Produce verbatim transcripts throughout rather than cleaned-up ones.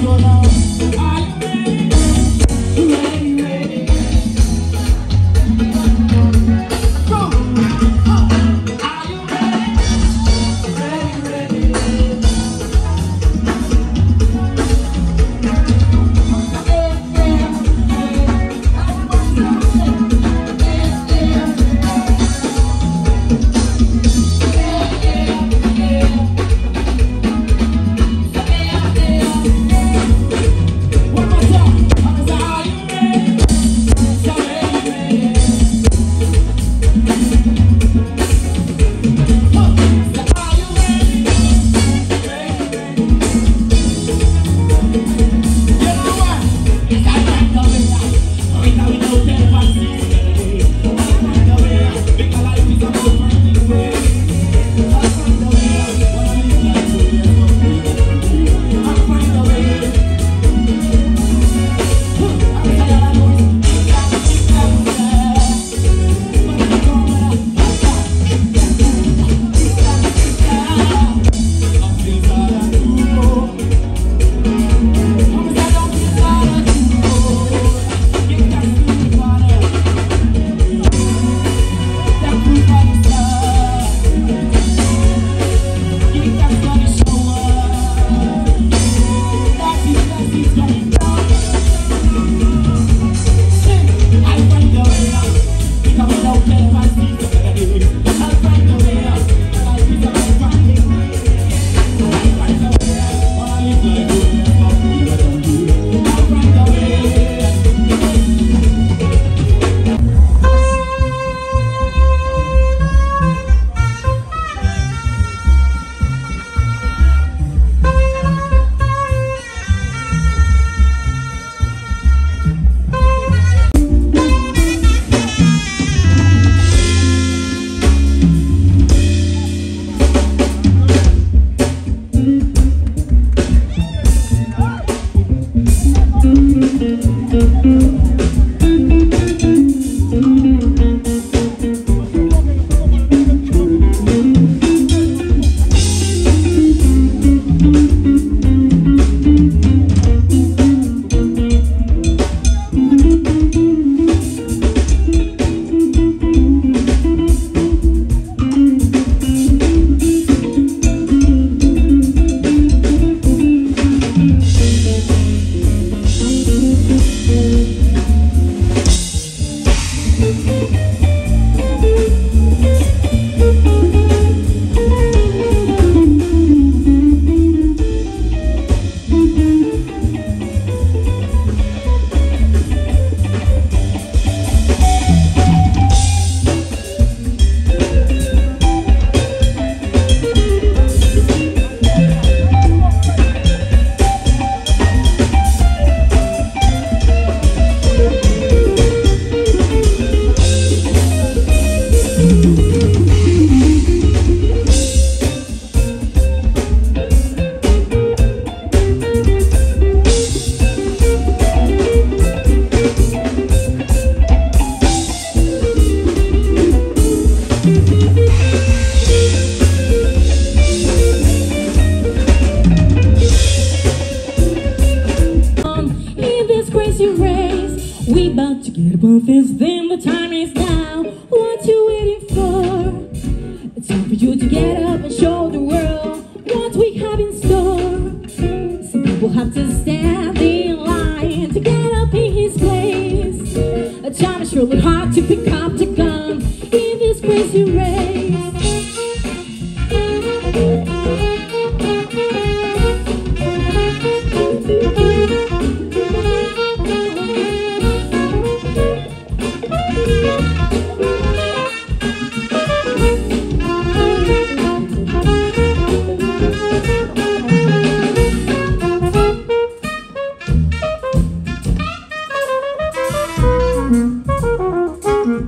Mm-hmm.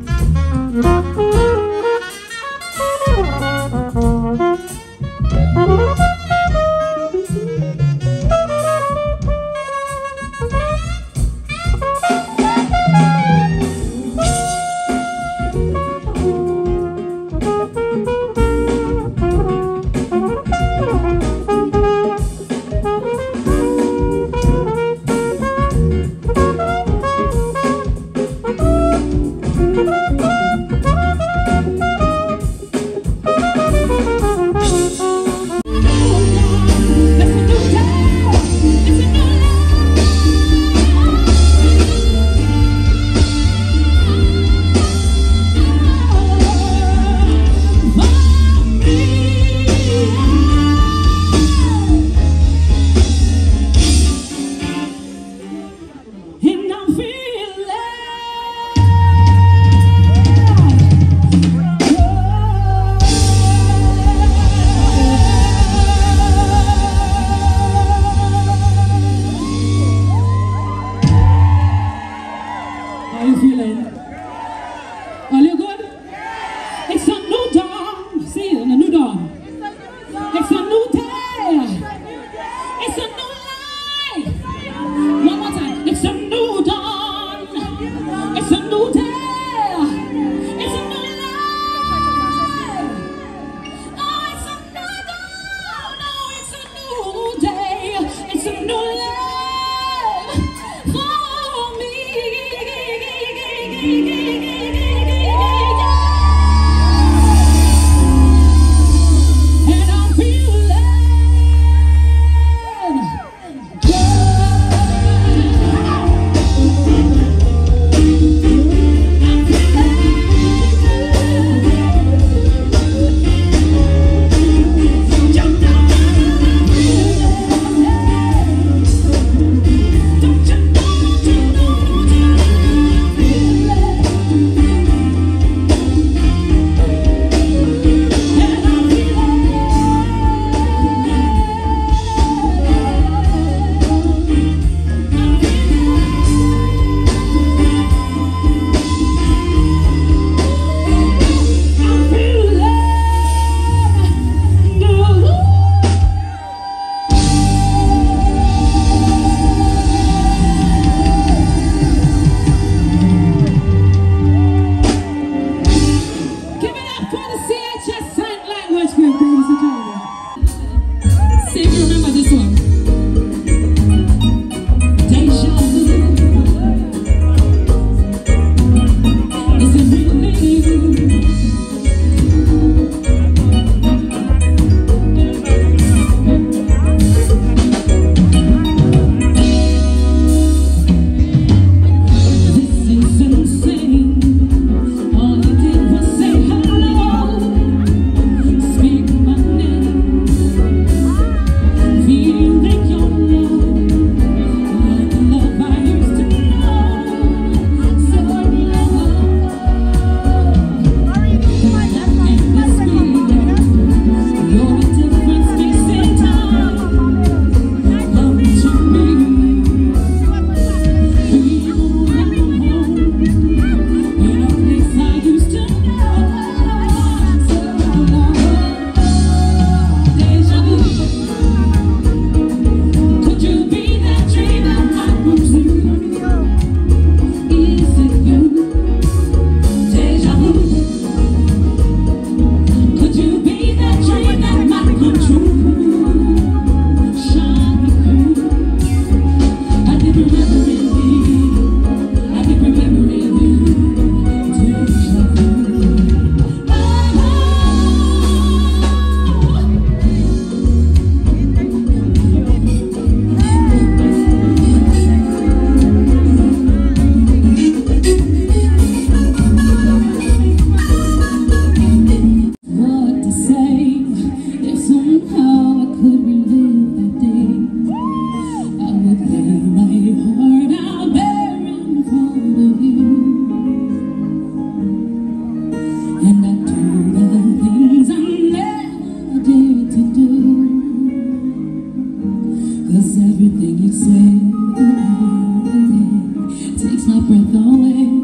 'Cause everything you say, everything, takes my breath away.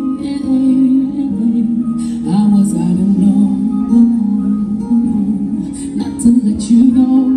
I was out of know not to let you go.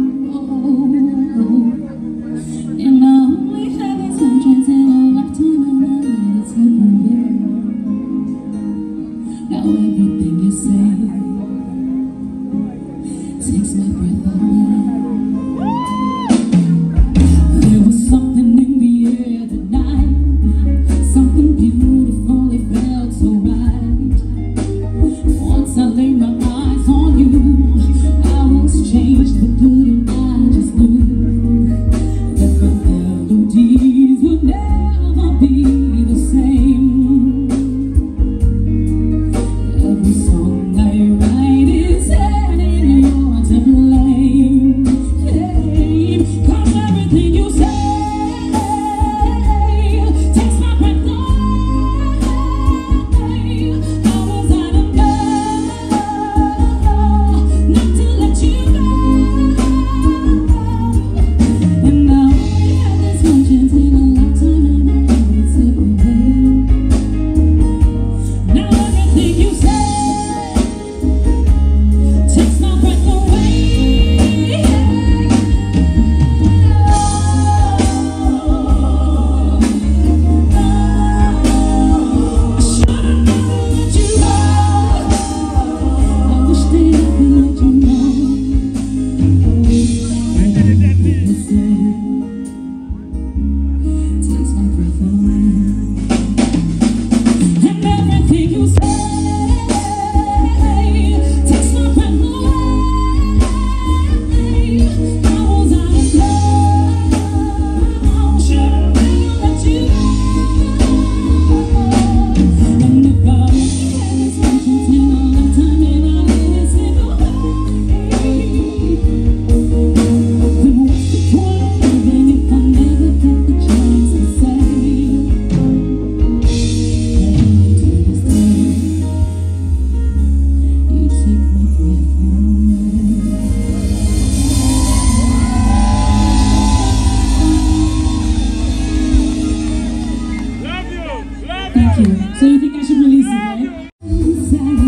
So you think I should release it, right? That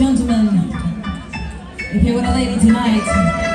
gentlemen, if you were a lady tonight, come on, come on.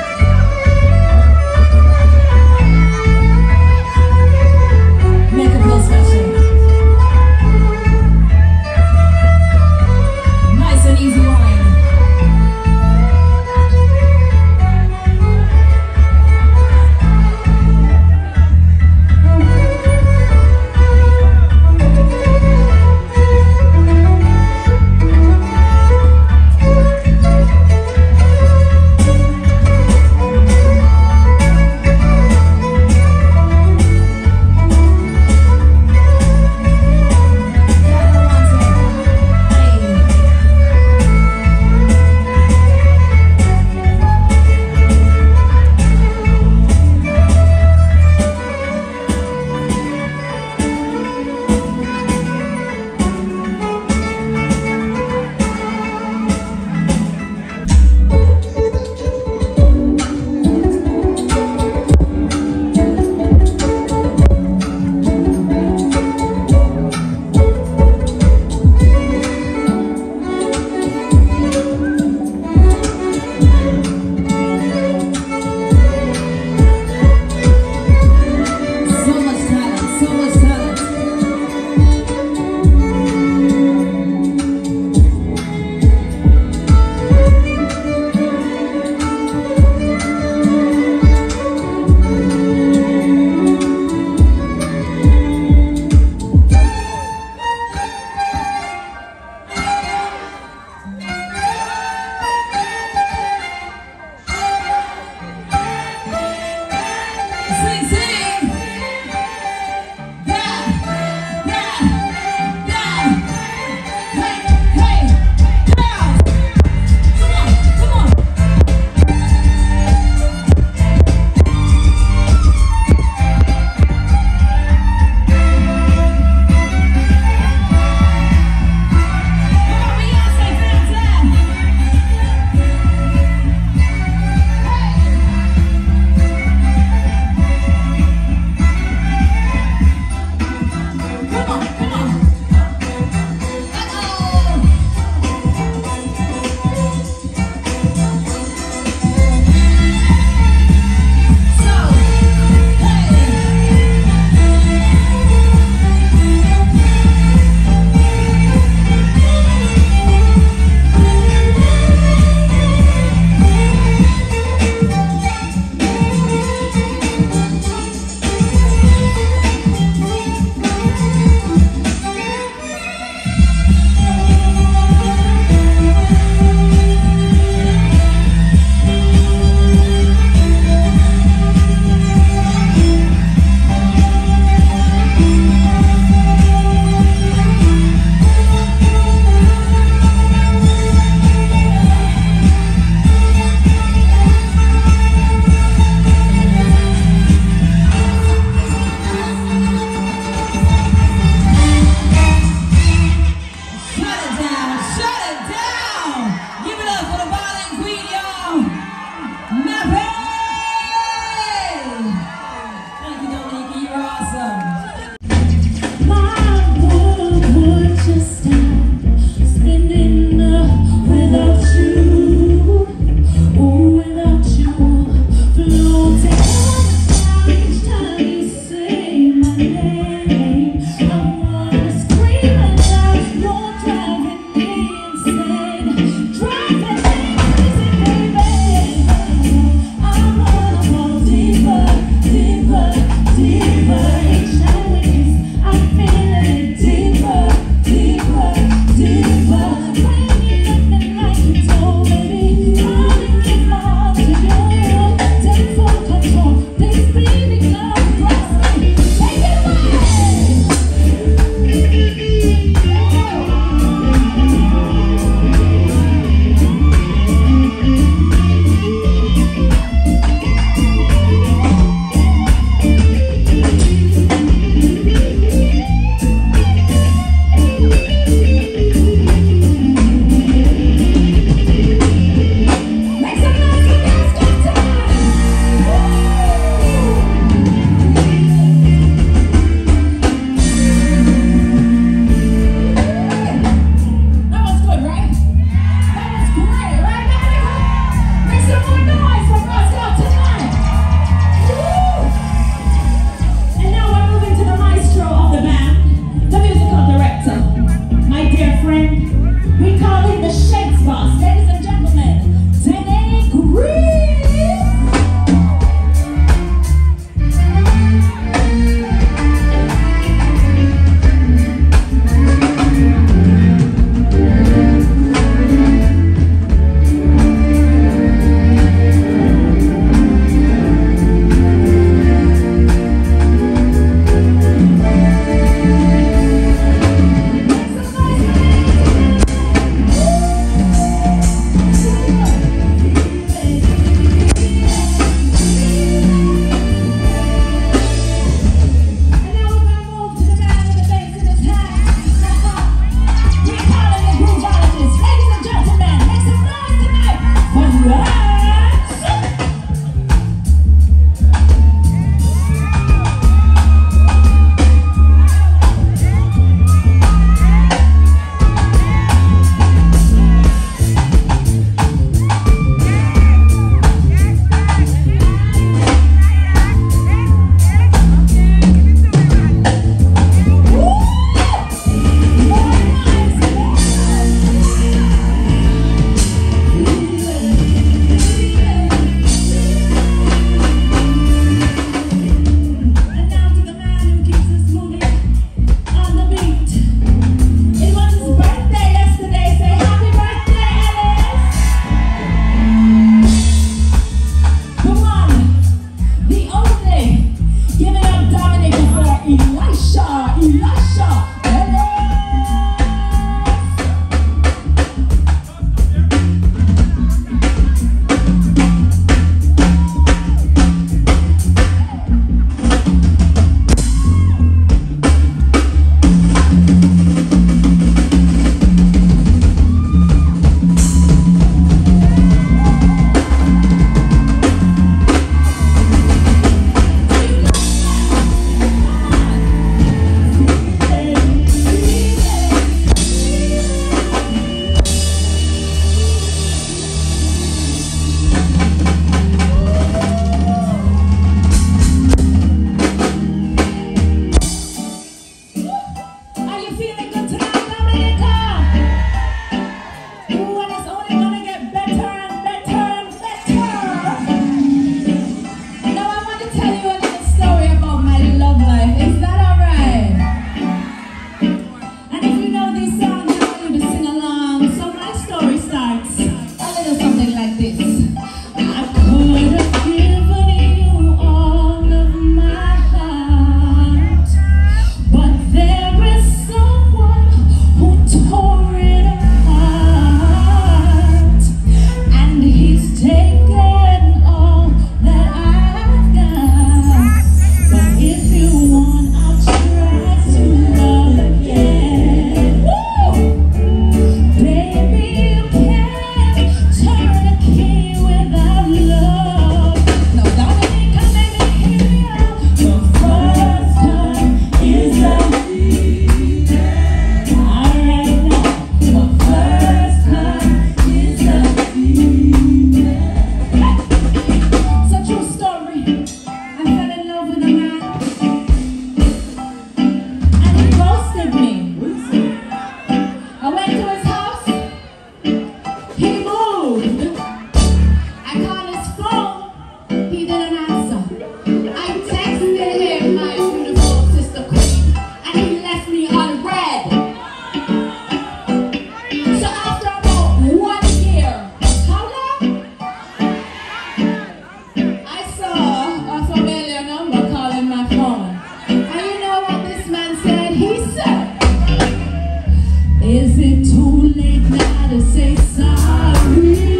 Is it too late now to say sorry?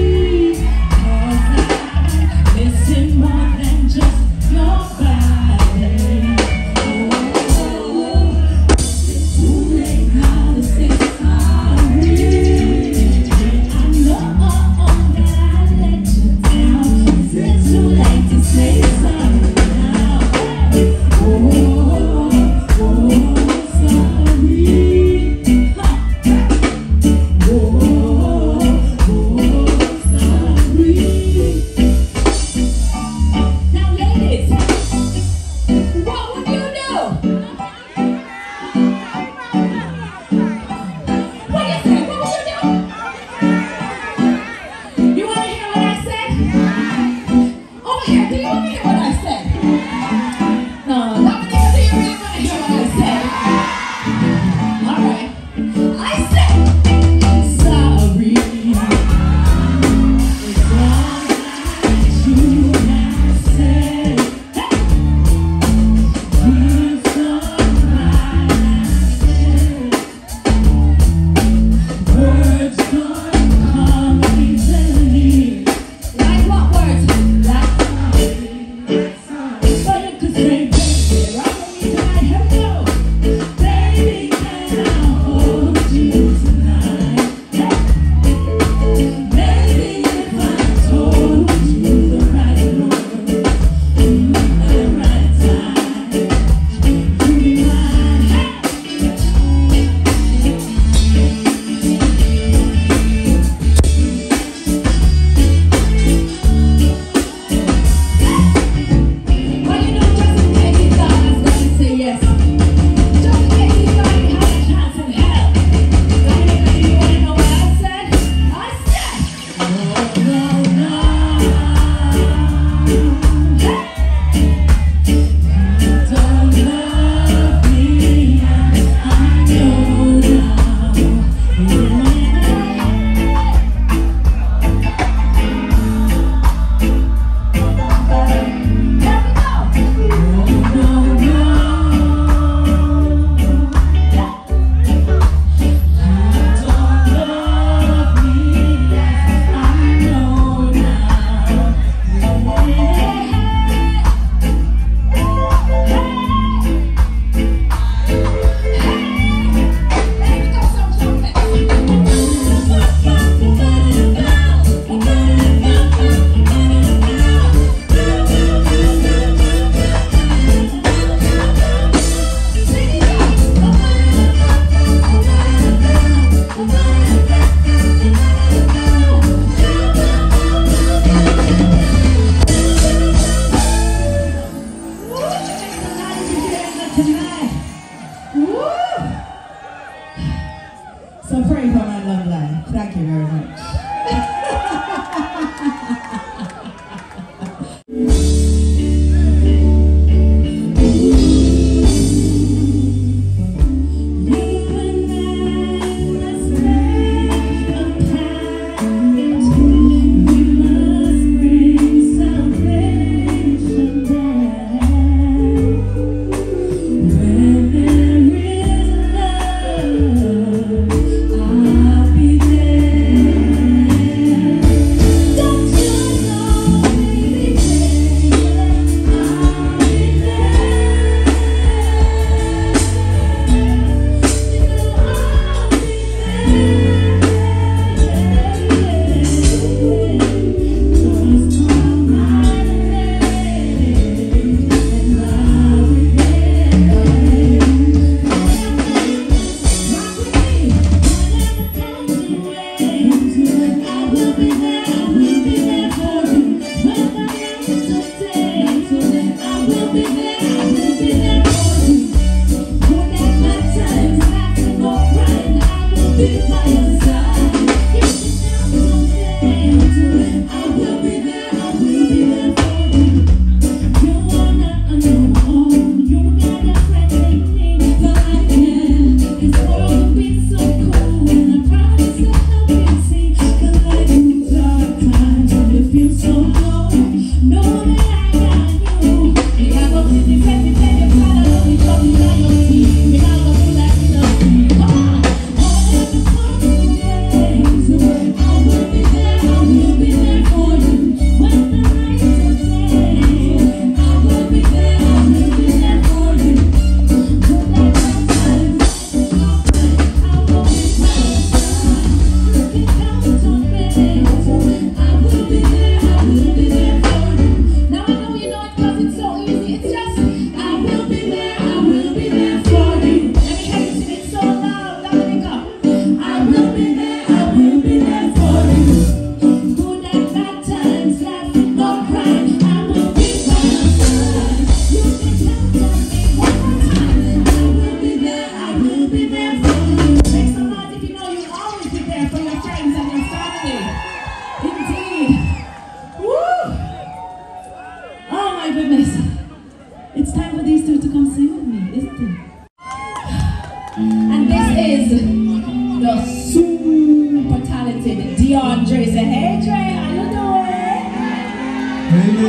'Cause I'm missing more than just your body. Oh, is it too late now to say sorry? I know oh, oh, that I let you down. Is it too late to say sorry now? Oh, oh, oh. So pray for my love life. Thank you very much.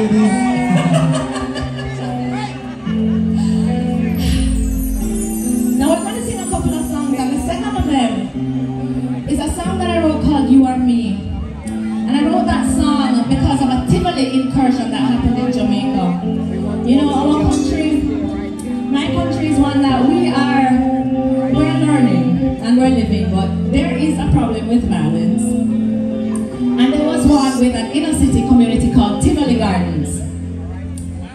baby. Now I'm going to sing a couple of songs, and the second of them is a song that I wrote called You Are Me. And I wrote that song because of a Tivoli incursion that happened in Jamaica. You know, our country, my country is one that we are, we're learning and we're living, but there is a problem with violence. And there was one with an inner city community called Tivoli Gardens.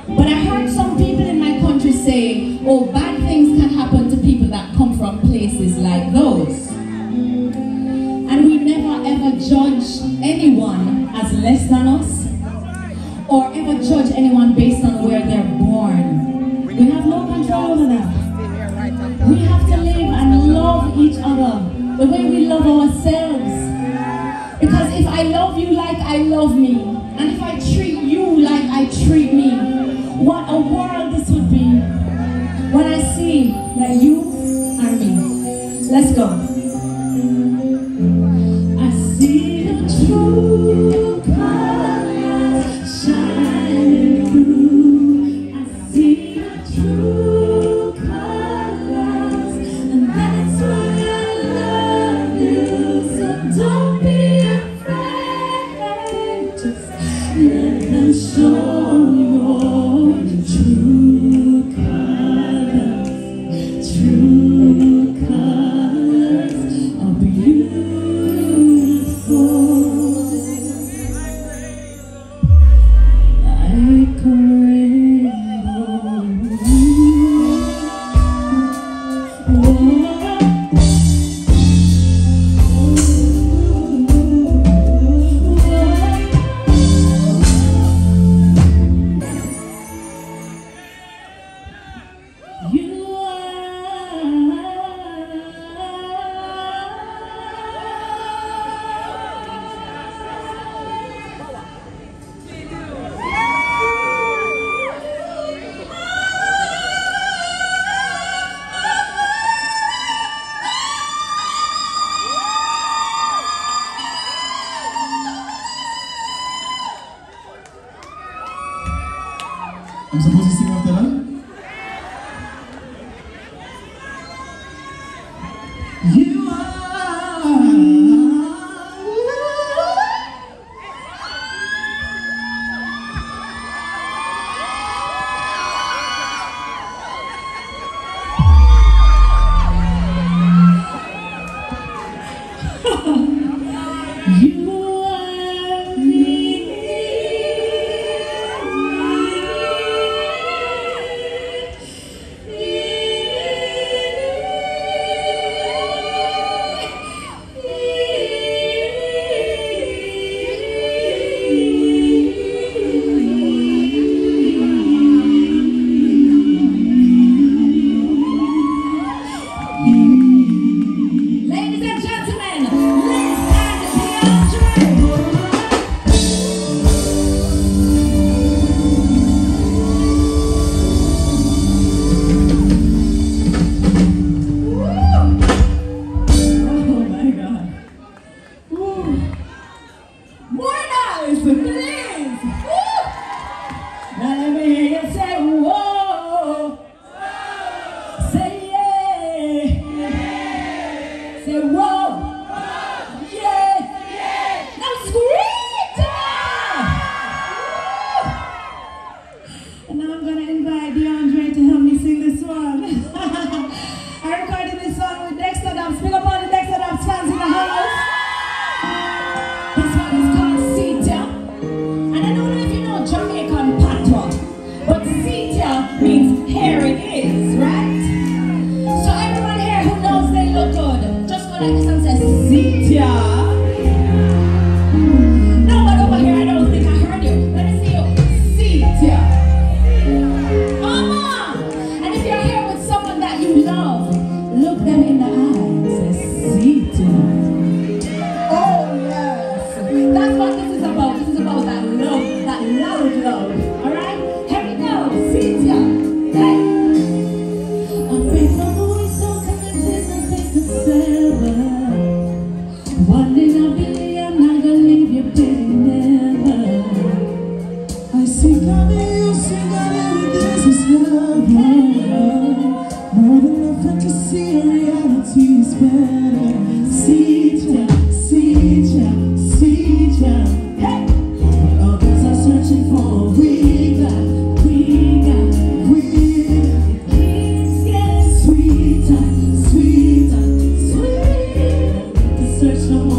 But I heard some people in my country say, oh, bad things can happen to people that come from places like those. And we never ever judge anyone as less than us, or ever judge anyone based on where they're born. We have no control over that. We have to live and love each other the way we love ourselves. Because if I love you like I love me, and if I treat you like I treat me, what a world this would be when I see that you are me. Let's go. I'm supposed to sing after that? You are. You are. One Oh, no, no, no.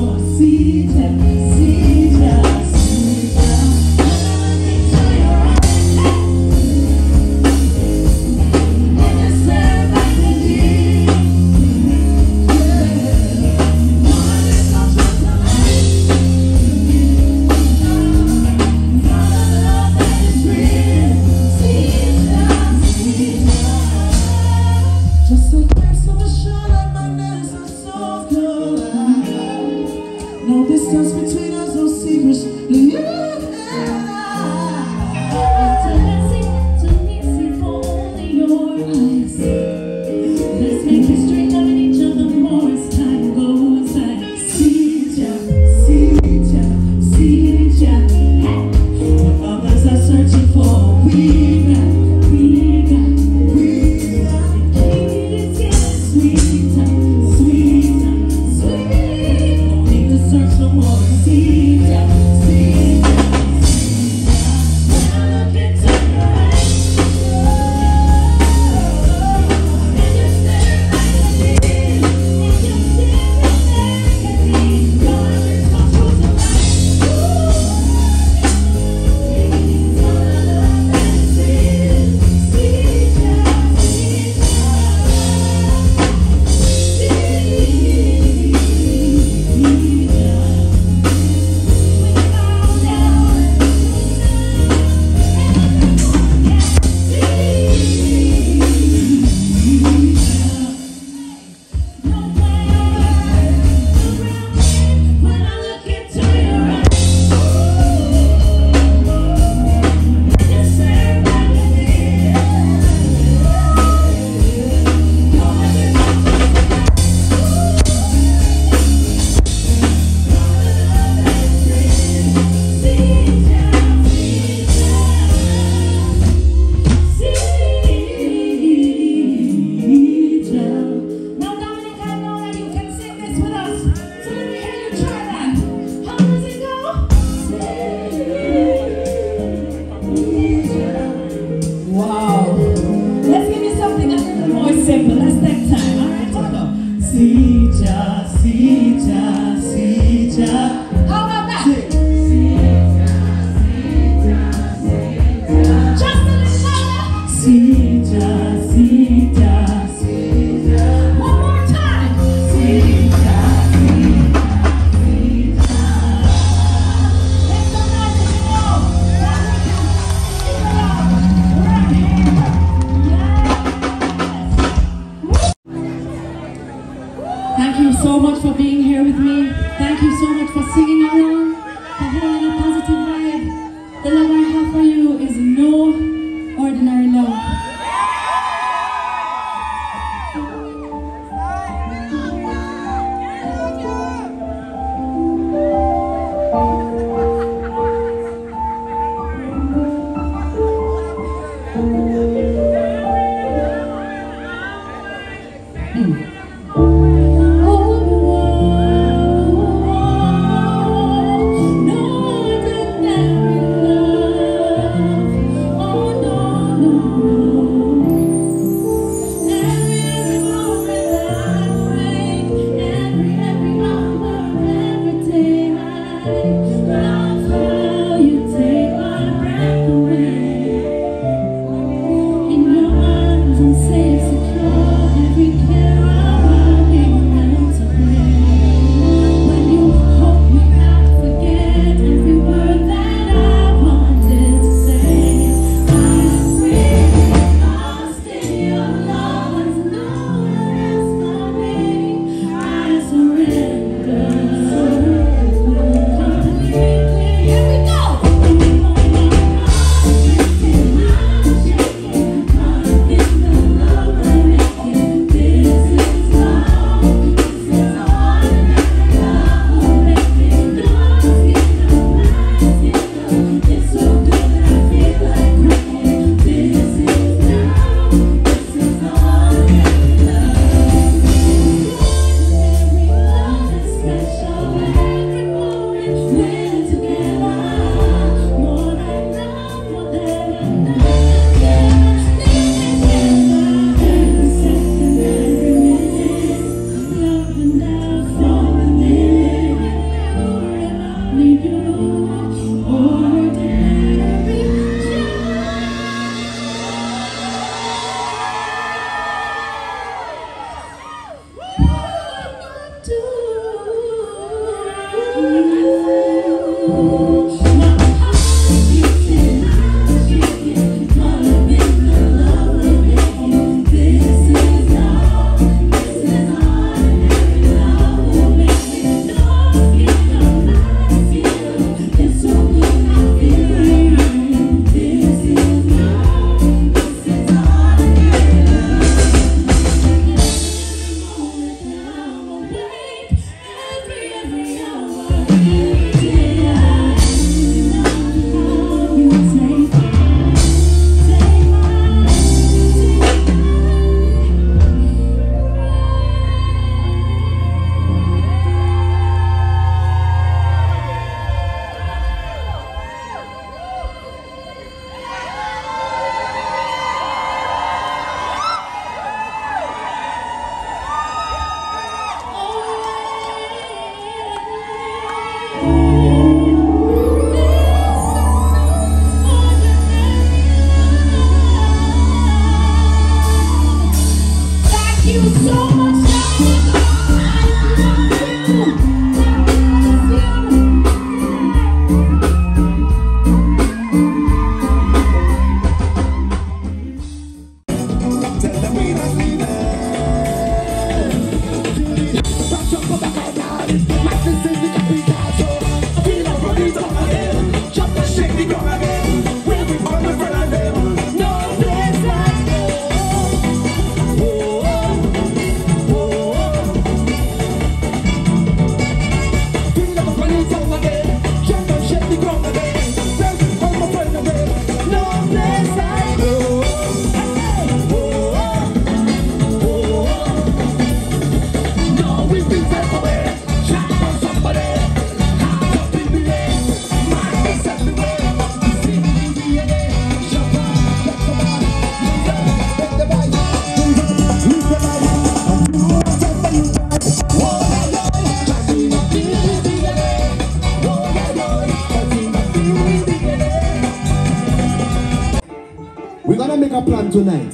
We're gonna make a plan tonight.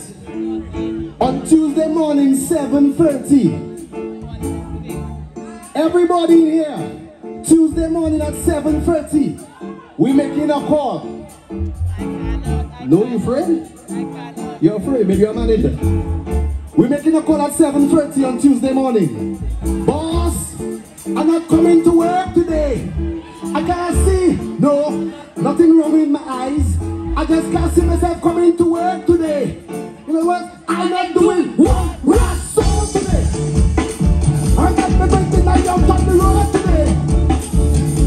On Tuesday morning, seven thirty. Everybody in here, Tuesday morning at seven thirty, we're making a call. No, you afraid? You're afraid, maybe you're a manager. We're making a call at seven thirty on Tuesday morning. Boss, I'm not coming to work today. I can't see. No, nothing wrong with my eyes. I just can't see myself coming to work today. You know what? I'm not doing what we are sold today. I got my birthday night out on the road today.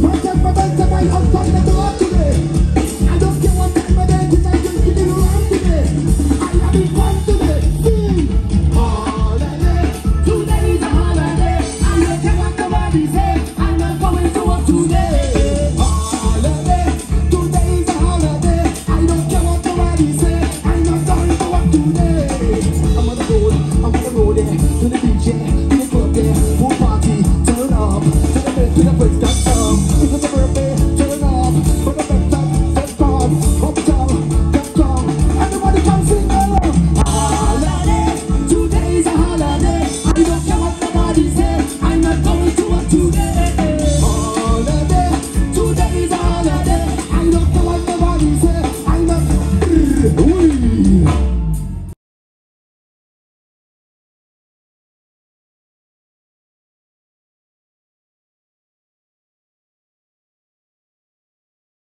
I got my birthday night out on the door today. I don't care what time of day today. I just give it around today. I'm having fun today. See? Holiday. Today is a holiday. I don't care what the body says. I'm not going to work today.